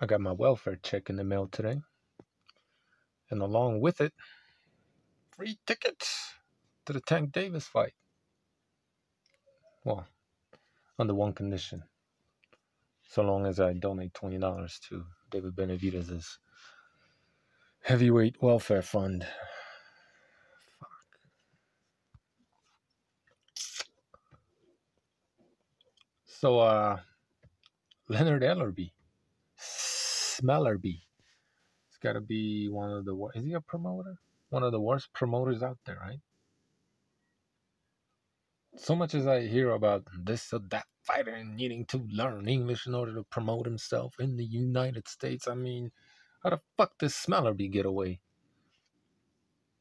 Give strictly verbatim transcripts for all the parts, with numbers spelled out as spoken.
I got my welfare check in the mail today. And along with it, free tickets to the Tank Davis fight. Well, under one condition. So long as I donate twenty dollars to David Benavidez's heavyweight welfare fund. Fuck. So, uh, Leonard Ellerbe. Smellerby. It's got to be one of the... Is he a promoter? One of the worst promoters out there, right? So much as I hear about this or that fighter and needing to learn English in order to promote himself in the United States, I mean, how the fuck does Smellerby get away?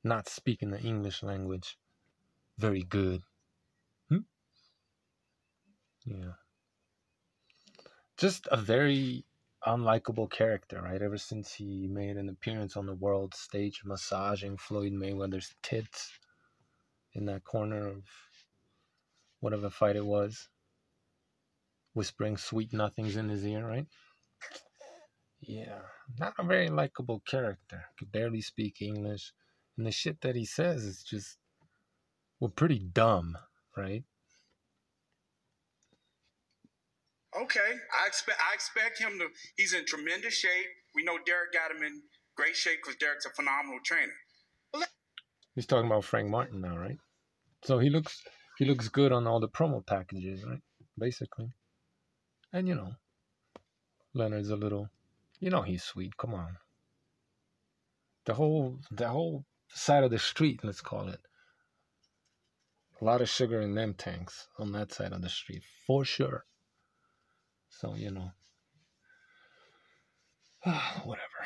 Not speaking the English language. Very good. Hmm? Yeah. Just a very... unlikable character, right? Ever since he made an appearance on the world stage massaging Floyd Mayweather's tits in that corner of whatever fight it was, whispering sweet nothings in his ear, right? Yeah, not a very likable character. Could barely speak English, and the shit that he says is just, well, pretty dumb, right? Okay, I expect I expect him to. He's in tremendous shape. We know Derek got him in great shape because Derek's a phenomenal trainer. He's talking about Frank Martin now, right? So he looks he looks good on all the promo packages, right? Basically, and you know, Leonard's a little, you know, he's sweet. Come on, the whole the whole side of the street, let's call it. A lot of sugar in them tanks on that side of the street for sure. So, you know, whatever.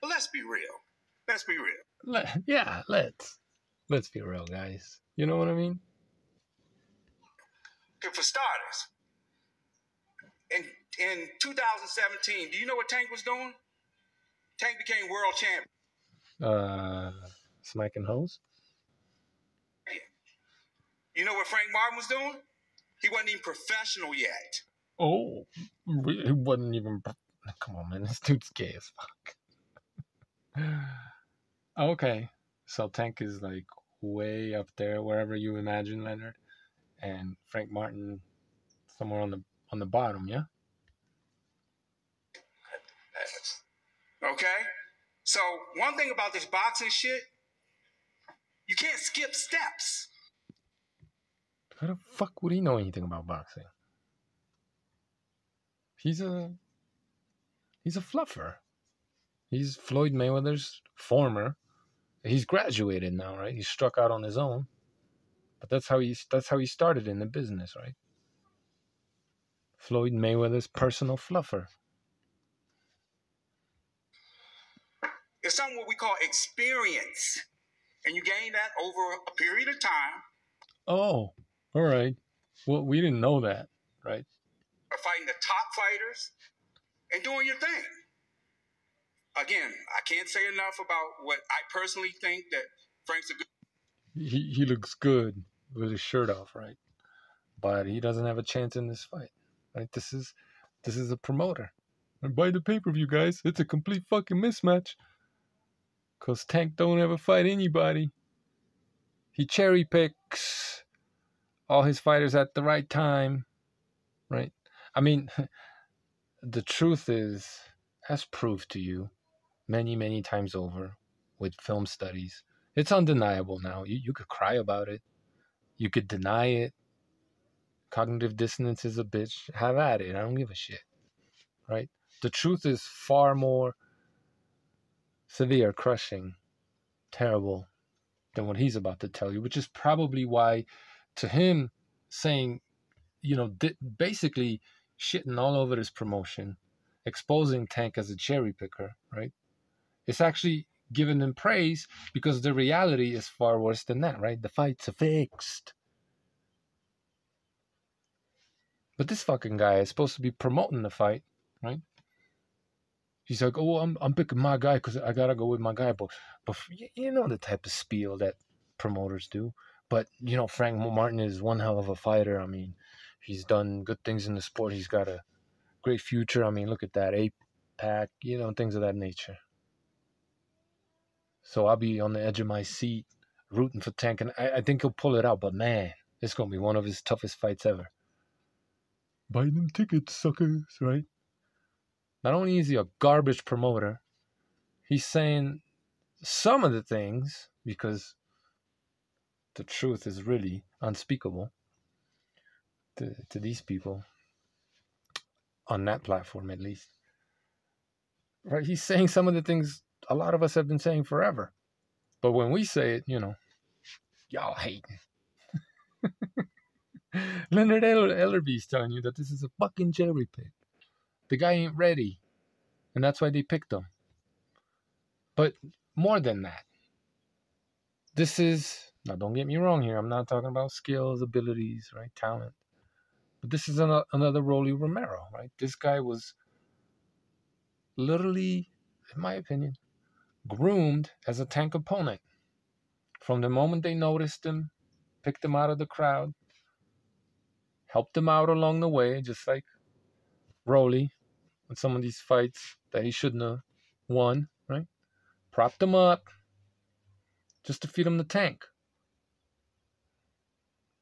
Well, let's be real. Let's be real. Let, yeah, let's. Let's be real, guys. You know what I mean? For starters, in, in two thousand seventeen, do you know what Tank was doing? Tank became world champion. Uh, smacking hoes? You know what Frank Martin was doing? He wasn't even professional yet. Oh, it wasn't even... Come on, man. This dude's gay as fuck. Okay. So Tank is, like, way up there, wherever you imagine, Leonard. And Frank Martin somewhere on the on the bottom, yeah? Okay. So, one thing about this boxing shit, you can't skip steps. How the fuck would he know anything about boxing? He's a, he's a fluffer. He's Floyd Mayweather's former. He's graduated now, right? He struck out on his own, but that's how he that's how he started in the business, right? Floyd Mayweather's personal fluffer. It's something what we call experience, and you gain that over a period of time. Oh, all right. Well, we didn't know that, right? Are fighting the top fighters and doing your thing. Again, I can't say enough about what I personally think that Frank's a good... He, he looks good with his shirt off, right? But he doesn't have a chance in this fight, right? This is this is a promoter. And buy the pay-per-view, guys. It's a complete fucking mismatch. Because Tank don't ever fight anybody. He cherry picks all his fighters at the right time, right? I mean, the truth is, as proved to you many, many times over with film studies, it's undeniable now. You, you could cry about it. You could deny it. Cognitive dissonance is a bitch. Have at it. I don't give a shit. Right? The truth is far more severe, crushing, terrible than what he's about to tell you, which is probably why, to him, saying, you know, basically... shitting all over his promotion, exposing Tank as a cherry picker, right? It's actually giving him praise because the reality is far worse than that, right? The fights are fixed. But this fucking guy is supposed to be promoting the fight, right? He's like, oh, I'm, I'm picking my guy because I got to go with my guy. But, but you know the type of spiel that promoters do. But, you know, Frank Martin is one hell of a fighter. I mean... he's done good things in the sport. He's got a great future. I mean, look at that. Eight pack, you know, things of that nature. So I'll be on the edge of my seat rooting for Tank, and I, I think he'll pull it out, but man, it's going to be one of his toughest fights ever. Buy them tickets, suckers, right? Not only is he a garbage promoter, he's saying some of the things, because the truth is really unspeakable to, to these people, on that platform at least. Right? He's saying some of the things a lot of us have been saying forever. But when we say it, you know, y'all hating. Leonard Ellerbe is telling you that this is a fucking jerry pick. The guy ain't ready, and that's why they picked him. But more than that, this is, now don't get me wrong here, I'm not talking about skills, abilities, right, talent. But this is an, another Rolly Romero, right? This guy was literally, in my opinion, groomed as a Tank opponent. From the moment they noticed him, picked him out of the crowd, helped him out along the way, just like Rolly in some of these fights that he shouldn't have won, right? Propped him up just to feed him the Tank.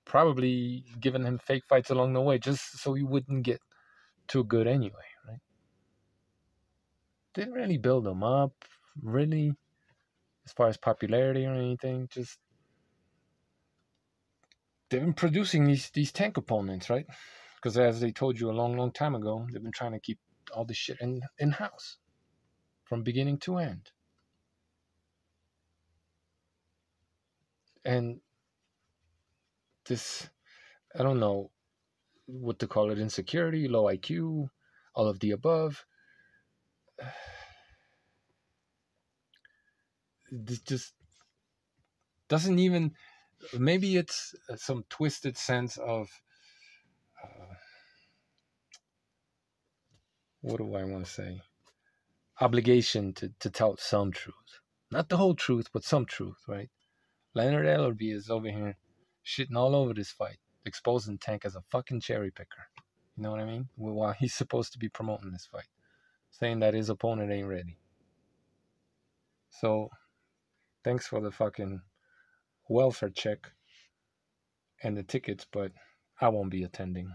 Probably giving him fake fights along the way just so he wouldn't get too good anyway, right? Didn't really build him up, really, as far as popularity or anything. Just they've been producing these, these Tank opponents, right? Because as they told you a long, long time ago, they've been trying to keep all this shit in, in-house from beginning to end. And this, I don't know what to call it, insecurity, low I Q, all of the above. This just doesn't even, maybe it's some twisted sense of, uh, what do I want to say? Obligation to, to tell some truth. Not the whole truth, but some truth, right? Leonard Ellerbe is over here shitting all over this fight, exposing Tank as a fucking cherry picker. You know what I mean? While he's supposed to be promoting this fight, saying that his opponent ain't ready. So, thanks for the fucking welfare check and the tickets, but I won't be attending.